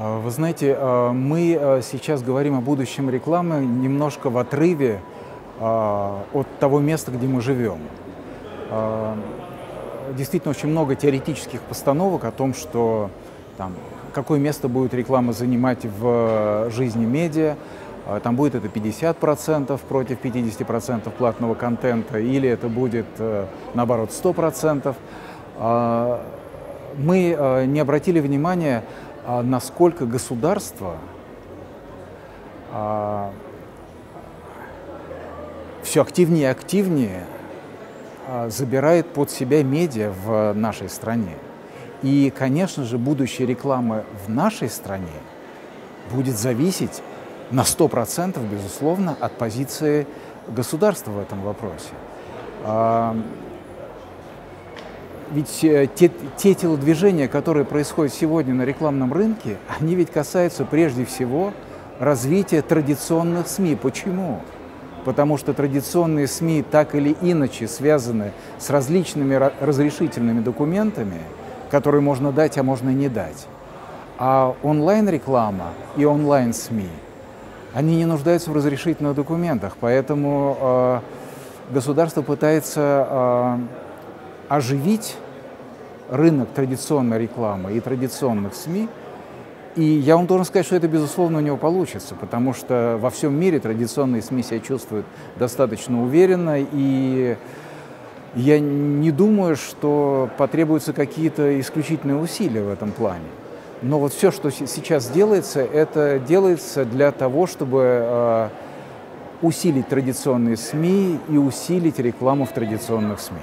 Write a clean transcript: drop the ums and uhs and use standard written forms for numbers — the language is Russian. Вы знаете, мы сейчас говорим о будущем рекламы немножко в отрыве от того места, где мы живем. Действительно, очень много теоретических постановок о том, что там, какое место будет реклама занимать в жизни медиа, там будет это 50% против 50% платного контента, или это будет, наоборот, 100%. Мы не обратили внимания, насколько государство все активнее и активнее забирает под себя медиа в нашей стране. И, конечно же, будущее рекламы в нашей стране будет зависеть на 100%, безусловно, от позиции государства в этом вопросе. Ведь те телодвижения, которые происходят сегодня на рекламном рынке, они ведь касаются прежде всего развития традиционных СМИ. Почему? Потому что традиционные СМИ так или иначе связаны с различными разрешительными документами, которые можно дать, а можно и не дать. А онлайн-реклама и онлайн-СМИ, они не нуждаются в разрешительных документах, поэтому государство пытается оживить рынок традиционной рекламы и традиционных СМИ. И я вам должен сказать, что это, безусловно, у него получится, потому что во всем мире традиционные СМИ себя чувствуют достаточно уверенно, и я не думаю, что потребуются какие-то исключительные усилия в этом плане. Но вот все, что сейчас делается, это делается для того, чтобы усилить традиционные СМИ и усилить рекламу в традиционных СМИ.